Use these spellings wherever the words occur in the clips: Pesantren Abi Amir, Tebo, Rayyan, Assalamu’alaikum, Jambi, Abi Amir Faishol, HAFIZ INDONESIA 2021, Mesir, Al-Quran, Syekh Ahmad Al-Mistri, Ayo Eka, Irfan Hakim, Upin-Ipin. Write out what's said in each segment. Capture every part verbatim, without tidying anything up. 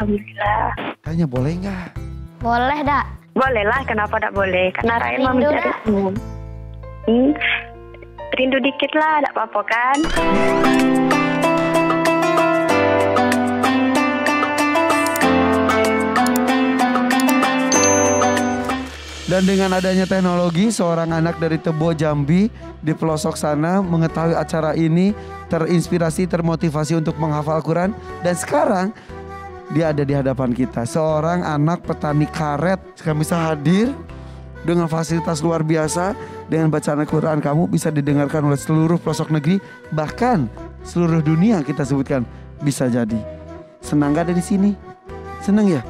Alhamdulillah. Tanya boleh nggak? Boleh dak? Boleh lah, kenapa dak boleh? Karena Rayyan mau mencari umum. Hmm. Rindu dikit lah, dak apa-apa kan? Dan dengan adanya teknologi, seorang anak dari Tebo, Jambi di pelosok sana mengetahui acara ini, terinspirasi, termotivasi untuk menghafal Al-Quran. Dan sekarang dia ada di hadapan kita. Seorang anak petani karet. Sekarang bisa hadir dengan fasilitas luar biasa. Dengan bacaan Al-Quran kamu bisa didengarkan oleh seluruh pelosok negeri. Bahkan seluruh dunia kita sebutkan bisa jadi. Senang gak ada di sini? Senang ya?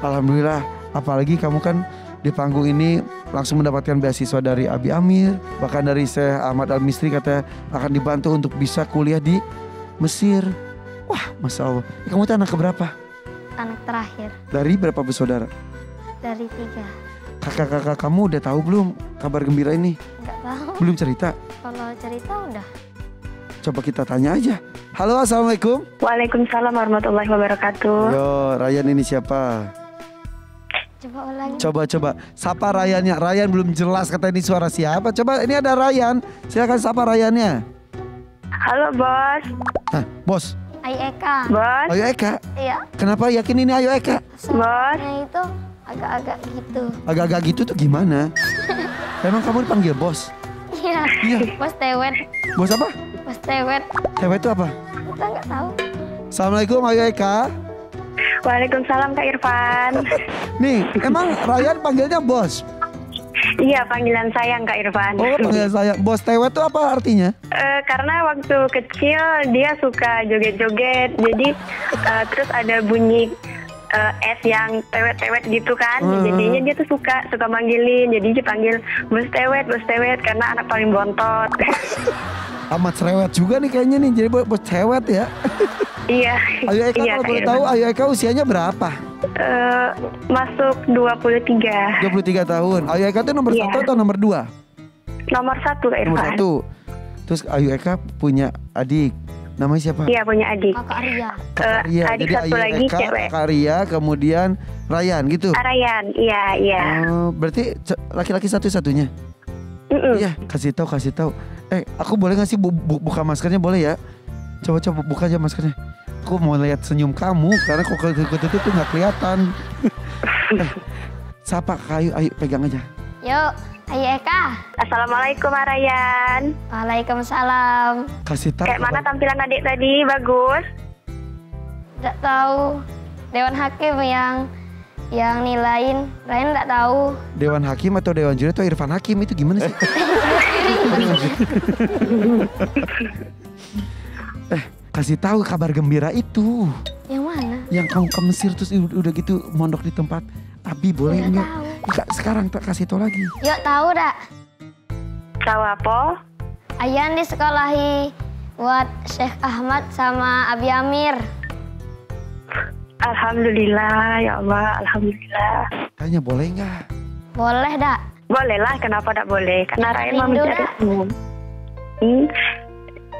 Alhamdulillah. Apalagi kamu kan di panggung ini langsung mendapatkan beasiswa dari Abi Amir. Bahkan dari Syekh Ahmad Al-Mistri katanya akan dibantu untuk bisa kuliah di Mesir. Wah, Masya Allah. Kamu itu anak keberapa? Anak terakhir. Dari berapa bersaudara? Dari tiga. Kakak-kakak kamu udah tahu belum kabar gembira ini? Enggak tahu. Belum cerita? Kalau cerita udah. Coba kita tanya aja. Halo, Assalamualaikum. Waalaikumsalam warahmatullahi wabarakatuh. Yo, Rayyan ini siapa? Coba ulangi. Coba-coba. Sapa Rayyannya. Rayyan belum jelas kata ini suara siapa. Coba ini ada Rayyan. Silakan sapa Rayyannya. Halo bos. Hah, bos. Ayo Eka. Bos. Ayo Eka. Iya. Kenapa yakin ini Ayo Eka? Soalnya itu agak-agak gitu. Agak-agak gitu tuh gimana? Emang kamu dipanggil bos? Iya. Iya. Bos Tewet. Bos apa? Bos Tewet. Tewet itu apa? Kita nggak tahu. Assalamualaikum Ayo Eka. Waalaikumsalam Kak Irfan. Nih, emang Rayyan panggilnya bos? Iya, panggilan sayang Kak Irfan. Oh, panggilan sayang. Bos Tewet itu apa artinya? Uh, karena waktu kecil dia suka joget-joget. Jadi uh, terus ada bunyi uh, es yang tewet-tewet gitu kan. Uh. Jadinya dia tuh suka, suka manggilin. Jadi dipanggil bos Tewet, bos Tewet. Karena anak paling bontot. Amat cerewet juga nih kayaknya nih, jadi bos cewet ya. Iya. Ayo Eka, iya, kalau boleh tahu, Ayo Eka usianya berapa? Uh, masuk dua puluh tiga. dua puluh tiga tahun. Ayo Eka tuh nomor yeah. satu atau nomor dua? Nomor satu, Irfan. Nomor satu. Terus Ayo Eka punya adik. Namanya siapa? Iya, punya adik. Kakak Arya. Kakak Arya. Uh, adik jadi satu Ayo lagi Eka, cewek. Kakak Arya, kemudian Rayyan gitu? Rayyan, iya, iya. Uh, berarti laki-laki satu-satunya? Iya, mm-mm. kasih tahu, kasih tahu. Eh, aku boleh nggak sih bu bu buka maskernya, boleh ya? Coba-coba buka aja maskernya. Aku mau lihat senyum kamu, karena kok kekut itu tuh nggak kelihatan. eh, sapa kayu, ayo pegang aja. Yuk, ayo Eka. Assalamualaikum Rayyan. Waalaikumsalam. Kasih tahu. Kayak mana tampilan adik tadi, bagus? Nggak tahu. Dewan Hakim yang yang nilain, Rayyan nggak tahu. Dewan Hakim atau Dewan Juri atau Irfan Hakim itu gimana sih? eh, kasih tahu kabar gembira itu. Yang mana? Yang kamu ke Mesir terus udah gitu mondok di tempat Abi, boleh nggak? Nggak, sekarang tak kasih tahu lagi. Yuk, tahu dak? Tahu apa? Ayah di sekolahi buat Syekh Ahmad sama Abi Amir. Alhamdulillah, ya Allah, Alhamdulillah. Tanya boleh nggak? Boleh dak? Boleh lah, kenapa dak boleh? Karena Rayyan mau mencari umum. Hmm,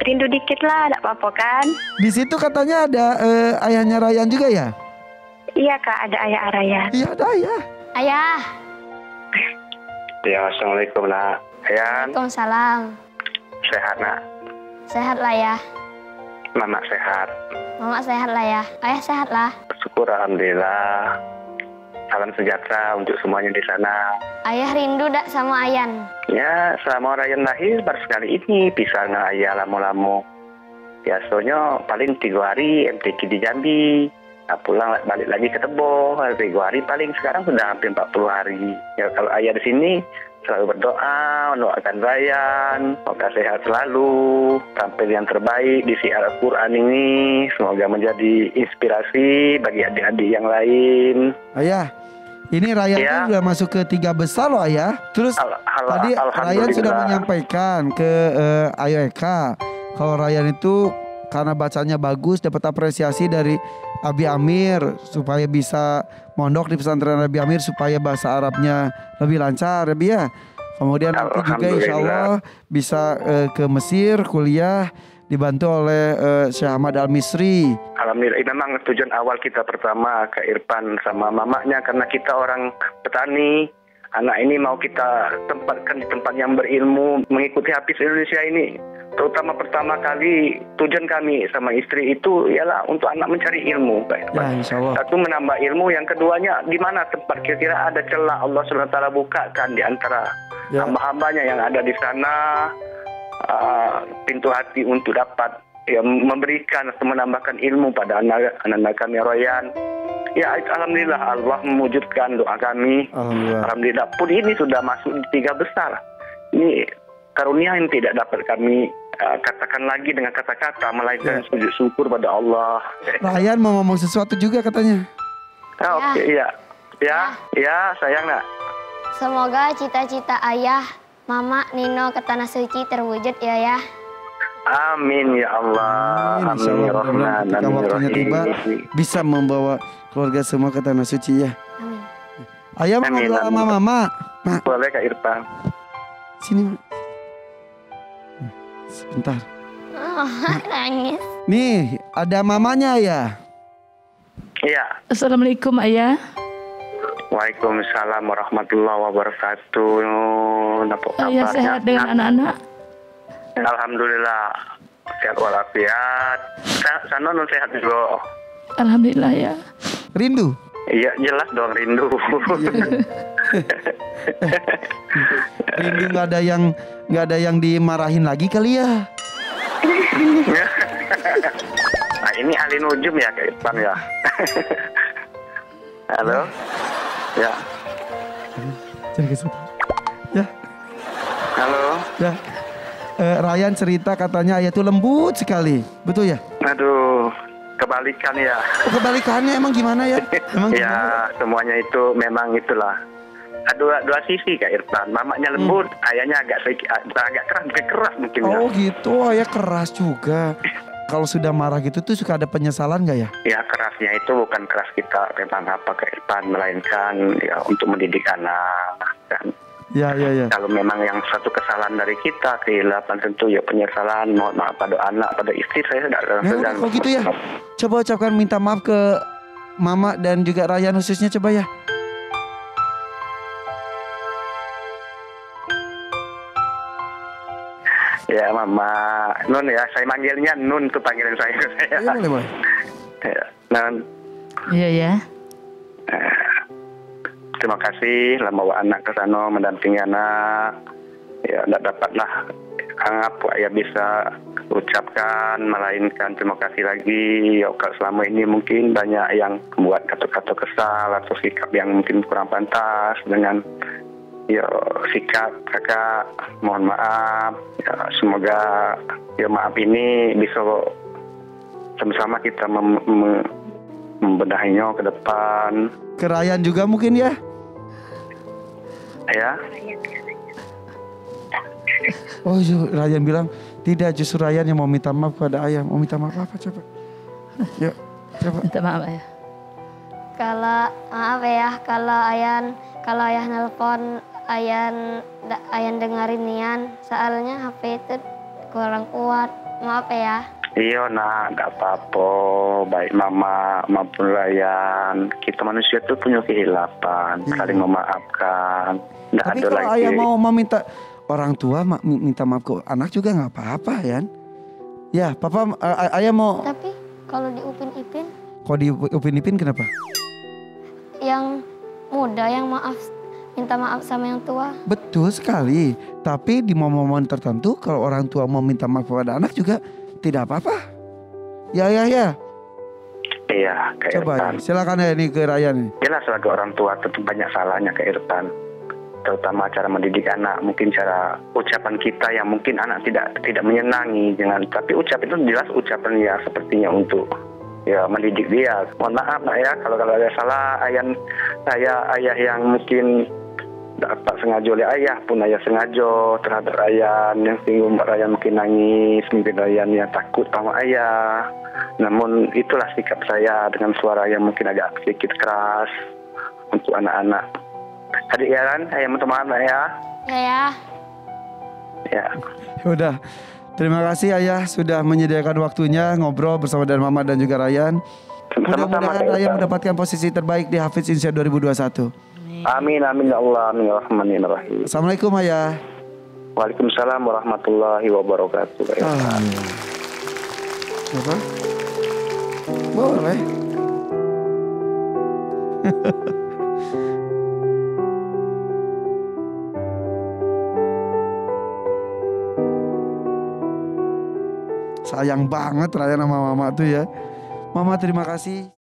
rindu dikit lah, dak apa-apa kan? Di situ katanya ada eh, ayahnya Rayyan juga ya? Iya kak, ada ayah Rayyan. Iya ada ayah. Ayah. Ya, assalamualaikum nak. Rayyan. Waalaikumsalam. Sehat nak? Sehat lah ya. Mama sehat. Mama sehat lah ya. Ayah sehat lah. Syukur alhamdulillah. Salam sejahtera untuk semuanya di sana. Ayah rindu dak sama Ayyan? Ya, selama Rayyan lahir baru sekali ini pisah dengan ayah lamo-lamo. Biasanya paling tiga hari M T Q di Jambi. Nah, pulang balik lagi ke Tebo. Tiga hari paling, sekarang sudah hampir empat puluh hari. Ya kalau ayah di sini selalu berdoa, mendoakan Rayyan, semoga sehat selalu, tampil yang terbaik di siar Al-Quran ini, semoga menjadi inspirasi bagi adik-adik yang lain. Ayah, ini Rayyan ya. Sudah masuk ke tiga besar loh ayah. Terus Al tadi Rayyan sudah menyampaikan ke uh, Ayo Eka, kalau Rayyan itu karena bacanya bagus, dapat apresiasi dari Abi Amir supaya bisa mondok di pesantren Abi Amir supaya bahasa Arabnya lebih lancar ya Bi ya. Kemudian nanti juga insya Allah bisa uh, ke Mesir kuliah dibantu oleh uh, Syekh Ahmad Al-Mistri. alhamdulillah, memang tujuan awal kita pertama ke Irfan sama mamanya karena kita orang petani. Anak ini mau kita tempatkan di tempat yang berilmu, mengikuti HAFIZ Indonesia ini. Terutama pertama kali tujuan kami sama istri itu ialah untuk anak mencari ilmu. Ya, insya Allah. Satu, menambah ilmu, yang keduanya di mana tempat kira-kira ada celah Allah Subhanahu Wa Taala bukakan di antara ya. hamba-hambanya yang ada di sana, uh, pintu hati untuk dapat ya, memberikan atau menambahkan ilmu pada anak-anak kami Rayyan. Ya, alhamdulillah Allah mewujudkan doa kami. Alhamdulillah. Alhamdulillah pun ini sudah masuk di tiga besar. Ini karunia yang tidak dapat kami uh, katakan lagi dengan kata-kata, melainkan yeah. sujud syukur pada Allah. Rayyan mau ngomong sesuatu juga katanya. Ah, Oke, okay, ya. Ya, ya, sayang nak. Semoga cita-cita ayah, mama, Nino ke tanah suci terwujud ya ya. Amin ya Allah. Amin, amin, Allah, amin, amin waktunya tiba bisa membawa keluarga semua ke tanah suci ya. Amin. Ayah mau ngobrol sama mama. Ma. Boleh Kak Irfan. Sini. Sebentar. Oh, nangis. Nih, ada mamanya ya. Iya. Assalamualaikum ayah. Waalaikumsalam warahmatullahi wabarakatuh. Napa kabarnya? Ayah sehat dengan anak-anak. Alhamdulillah sehat walafiat. Sana non sehat juga. Alhamdulillah ya. Rindu? Iya jelas dong rindu. Rindu nggak ada yang nggak ada yang dimarahin lagi kali ya? Nah ini alin ujum ya Kak Irfan ya. Halo. Ya. Ya. Halo. Ya. Eh, Rayyan cerita katanya ayah tuh lembut sekali, betul ya? Aduh, kebalikan ya. Oh, kebalikannya emang gimana ya? Emang ya gimana? Semuanya itu memang itulah. Dua dua sisi Kak Irfan. Mamanya lembut, hmm. ayahnya agak agak keras, keras mungkin. Oh ya. Gitu, ayah keras juga. Kalau sudah marah gitu tuh suka ada penyesalan nggak ya? Ya kerasnya itu bukan keras kita memang apa Kak Irfan, melainkan ya untuk mendidik anak kan. Ya, ya, ya. Kalau memang yang satu kesalahan dari kita, kehilapan tentu ya penyesalan, mohon maaf pada anak, pada istri saya sedang. Ya, kalau gitu ya, coba ucapkan minta maaf ke mama dan juga Rayyan khususnya coba ya. Ya mama, Nun ya, saya manggilnya Nun tuh panggilan saya. Ya, boleh, boleh. Ya, Nun. Iya ya. Terima kasih telah bawa anak ke sana, mendampingi anak. Ya, tidak dapatlah apa ya bisa ucapkan, melainkan terima kasih lagi. Ya, kalau selama ini mungkin banyak yang membuat kata-kata kesal atau sikap yang mungkin kurang pantas dengan ya sikap kakak. Mohon maaf. Ya, semoga ya maaf ini bisa sama-sama kita mem membenahinya ke depan. Ke Rayyan juga mungkin ya? Ya. Oh, Rayyan bilang tidak, justru Rayyan yang mau minta maaf kepada ayah. Mau minta maaf apa coba? Yuk, coba. Minta maaf ayah. Kalau maaf ya, kalau Rayyan, kalau ayah nelpon, Rayyan, Rayyan dengerin Nian. Soalnya H P itu kurang kuat. Maaf ya. Iya nak, gak apa-apa, baik mama maupun Rayyan, kita manusia tuh punya kehilapan, hmm. saling memaafkan. Tapi ada kalau lagi. Ayah mau meminta orang tua minta maaf ke anak juga gak apa-apa ya. Ya papa ayah mau. Tapi kalau di Upin-Ipin. Kalau di Upin-Ipin kenapa? Yang muda yang maaf, minta maaf sama yang tua. Betul sekali, tapi di momen-momen tertentu kalau orang tua mau minta maaf kepada anak juga tidak apa-apa. Ya ya ya. Iya, Kak Irfan. Coba ya, silakan ya ini ke Rayyan. Jelas sebagai orang tua tentu banyak salahnya Kak Irfan. Terutama cara mendidik anak, mungkin cara ucapan kita yang mungkin anak tidak tidak menyenangi dengan tapi ucap itu jelas ucapan ya sepertinya untuk ya mendidik dia. Mohon maaf ya kalau kalau ada salah ayah ayah ayah yang mungkin dapat sengaja oleh ayah pun ayah sengaja terhadap Rayyan yang singgung Rayyan mungkin nangis, mungkin Rayyan yang takut sama ayah. Namun itulah sikap saya dengan suara yang mungkin agak sedikit keras untuk anak-anak. Adik Yaran, ayah minta maaf ya. Ya. Ya. Udah. Terima kasih Ayah sudah menyediakan waktunya ngobrol bersama dan Mama dan juga Rayyan. Mudah-mudahan Rayyan mendapatkan posisi terbaik di HAFIZ Indonesia dua ribu dua puluh satu. Amin, amin ya Allah, amin ya Rahman ya Rahim. Assalamualaikum Ayah. Waalaikumsalam warahmatullahi wabarakatuh. Amin. Apa? Boleh. Sayang banget Rayyan sama Mama tuh ya. Mama terima kasih.